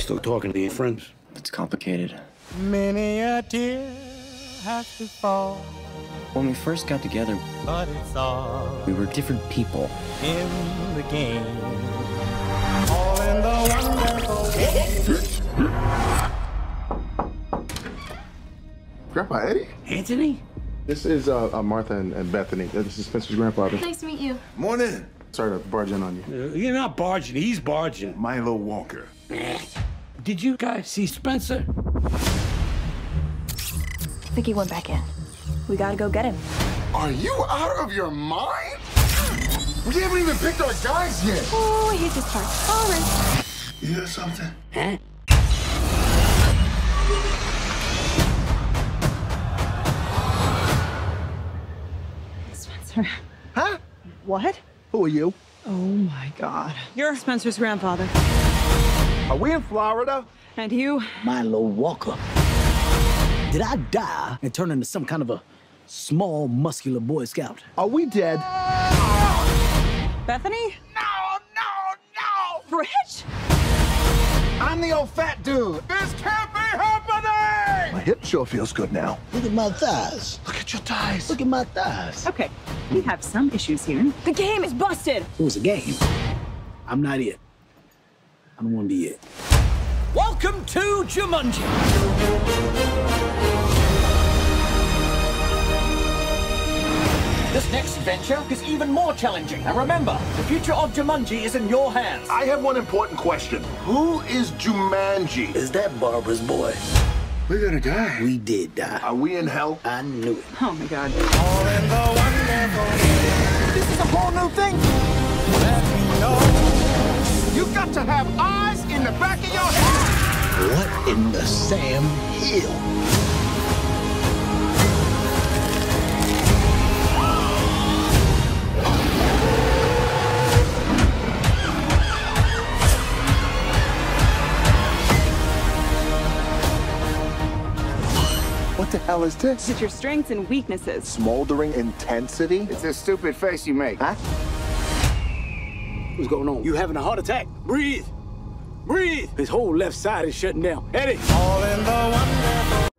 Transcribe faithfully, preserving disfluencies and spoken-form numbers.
still talking to your friends? It's complicated. Many a tear has to fall. When we first got together, but it's all we were different people. In the game. All in the wonderful Grandpa Eddie? Anthony? This is uh, uh, Martha and, and Bethany. This is Spencer's grandfather. Nice to meet you. Morning. Sorry to barge in on you. You're not barging. He's barging. Milo Walker. Did you guys see Spencer? I think he went back in. We gotta go get him. Are you out of your mind? We haven't even picked our guys yet. Oh, I hate this part. All right. You hear something? Huh? Spencer. Huh? What? Who are you? Oh, my God. You're Spencer's grandfather. Are we in Florida? And you? Milo Walker. Did I die and turn into some kind of a small, muscular Boy Scout? Are we dead? Bethany? No, no, no! Rich? I'm the old fat dude. This can't be happening! My hip sure feels good now. Look at my thighs. Look at your thighs. Look at my thighs. Okay. We have some issues here. The game is busted. It was a game. I'm not it. I don't want to be it. Welcome to Jumanji. This next adventure is even more challenging. And remember, the future of Jumanji is in your hands. I have one important question. Who is Jumanji? Is that Barbara's boy? We're gonna die. We did die. Are we in hell? I knew it. Oh, my God. All in the wonderful. This is a whole new thing. Let me know. You've got to have eyes in the back of your head. What in the Sam Hill? What the hell is this? It's your strengths and weaknesses. Smoldering intensity? It's this stupid face you make. Huh? What's going on? You having a heart attack? Breathe. Breathe. His whole left side is shutting down. Eddie. All in the wonderful